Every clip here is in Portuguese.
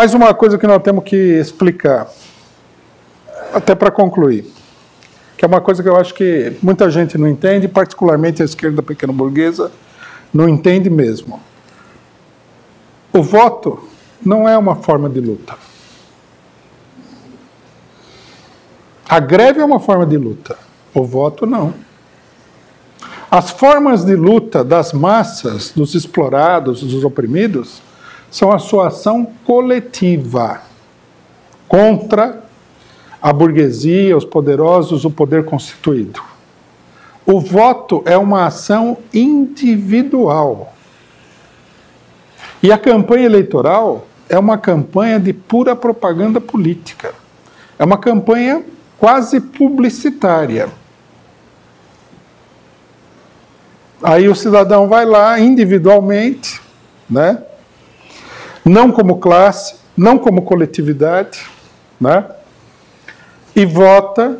Mais uma coisa que nós temos que explicar, até para concluir, que é uma coisa que eu acho que muita gente não entende, particularmente a esquerda pequeno-burguesa, não entende mesmo. O voto não é uma forma de luta. A greve é uma forma de luta, o voto não. As formas de luta das massas, dos explorados, dos oprimidos, são a sua ação coletiva contra a burguesia, os poderosos, o poder constituído. O voto é uma ação individual. E a campanha eleitoral é uma campanha de pura propaganda política. É uma campanha quase publicitária. Aí o cidadão vai lá individualmente, né? Não como classe, não como coletividade, né? E vota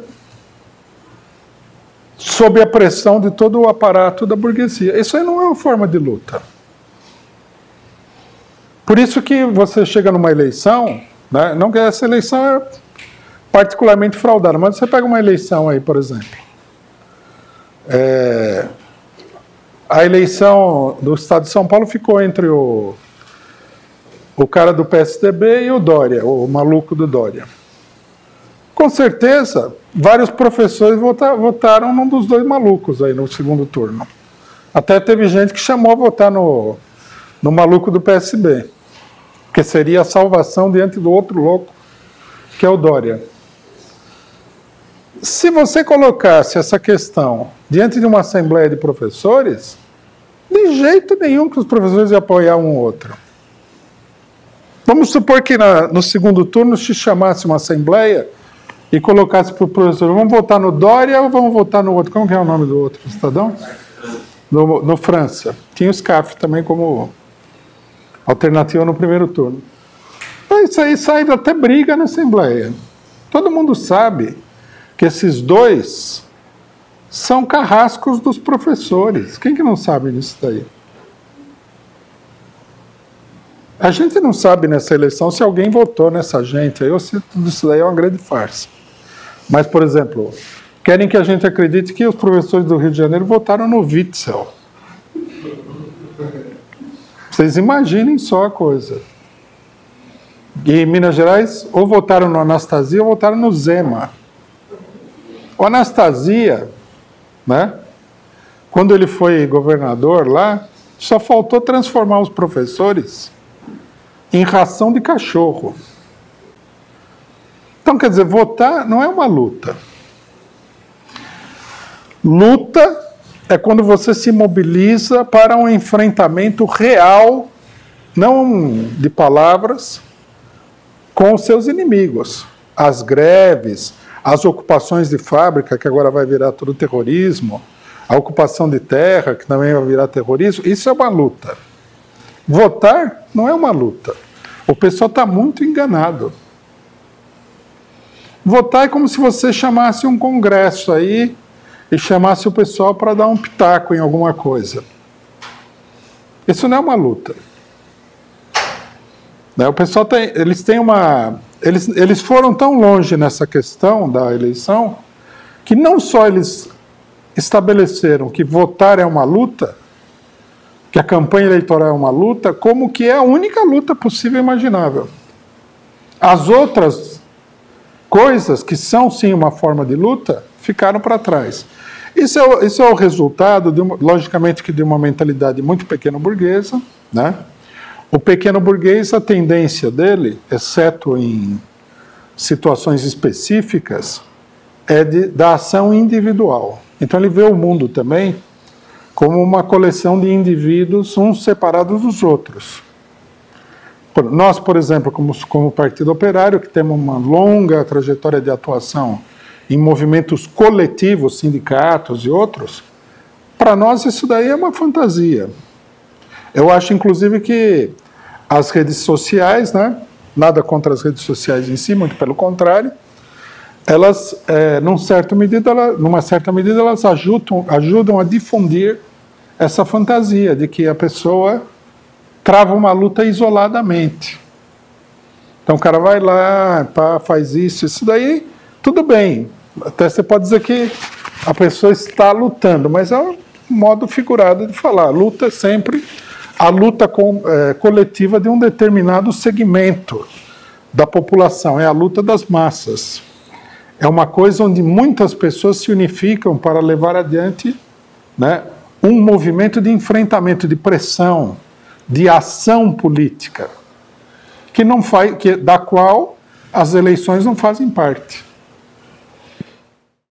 sob a pressão de todo o aparato da burguesia. Isso aí não é uma forma de luta. Por isso que você chega numa eleição, né? Não que essa eleição é particularmente fraudada, mas você pega uma eleição aí, por exemplo, a eleição do Estado de São Paulo ficou entre o cara do PSDB e o Dória, o maluco do Dória. Com certeza, vários professores votaram num dos dois malucos aí no segundo turno. Até teve gente que chamou a votar no maluco do PSB, que seria a salvação diante do outro louco, que é o Dória. Se você colocasse essa questão diante de uma assembleia de professores, de jeito nenhum que os professores iam apoiar um ou outro. Vamos supor que no segundo turno se chamasse uma assembleia e colocasse para o professor, vamos votar no Dória ou vamos votar no outro? Como que é o nome do outro cidadão? No França. Tinha o SCAF também como alternativa no primeiro turno. Então isso aí sai até briga na assembleia. Todo mundo sabe que esses dois são carrascos dos professores. Quem que não sabe disso daí? A gente não sabe nessa eleição se alguém votou nessa gente. Eu sinto que isso daí é uma grande farsa. Mas, por exemplo, querem que a gente acredite que os professores do Rio de Janeiro votaram no Witzel. Vocês imaginem só a coisa. E em Minas Gerais, ou votaram no Anastasia ou votaram no Zema. O Anastasia, né, quando ele foi governador lá, só faltou transformar os professores em ração de cachorro. Então, quer dizer, votar não é uma luta. Luta é quando você se mobiliza para um enfrentamento real, não de palavras, com os seus inimigos. As greves, as ocupações de fábrica, que agora vai virar tudo terrorismo, a ocupação de terra, que também vai virar terrorismo, isso é uma luta. Votar não é uma luta. O pessoal está muito enganado. Votar é como se você chamasse um congresso aí e chamasse o pessoal para dar um pitaco em alguma coisa. Isso não é uma luta. O pessoal tem, eles foram tão longe nessa questão da eleição que não só eles estabeleceram que votar é uma luta, que a campanha eleitoral é uma luta, como que é a única luta possível e imaginável. As outras coisas, que são sim uma forma de luta, ficaram para trás. Isso é o resultado, logicamente, que de uma mentalidade muito pequeno-burguesa, né? O pequeno-burguês, a tendência dele, exceto em situações específicas, é da ação individual. Então ele vê o mundo também como uma coleção de indivíduos, uns separados dos outros. Nós, por exemplo, como Partido Operário, que temos uma longa trajetória de atuação em movimentos coletivos, sindicatos e outros, para nós isso daí é uma fantasia. Eu acho, inclusive, que as redes sociais, né, nada contra as redes sociais em si, muito pelo contrário, elas, numa certa medida, elas ajudam a difundir essa fantasia de que a pessoa trava uma luta isoladamente. Então o cara vai lá, pá, faz isso, isso daí, tudo bem. Até você pode dizer que a pessoa está lutando, mas é um modo figurado de falar. Luta é sempre a luta coletiva de um determinado segmento da população, é a luta das massas. É uma coisa onde muitas pessoas se unificam para levar adiante, né, um movimento de enfrentamento, de pressão, de ação política, que não faz, da qual as eleições não fazem parte.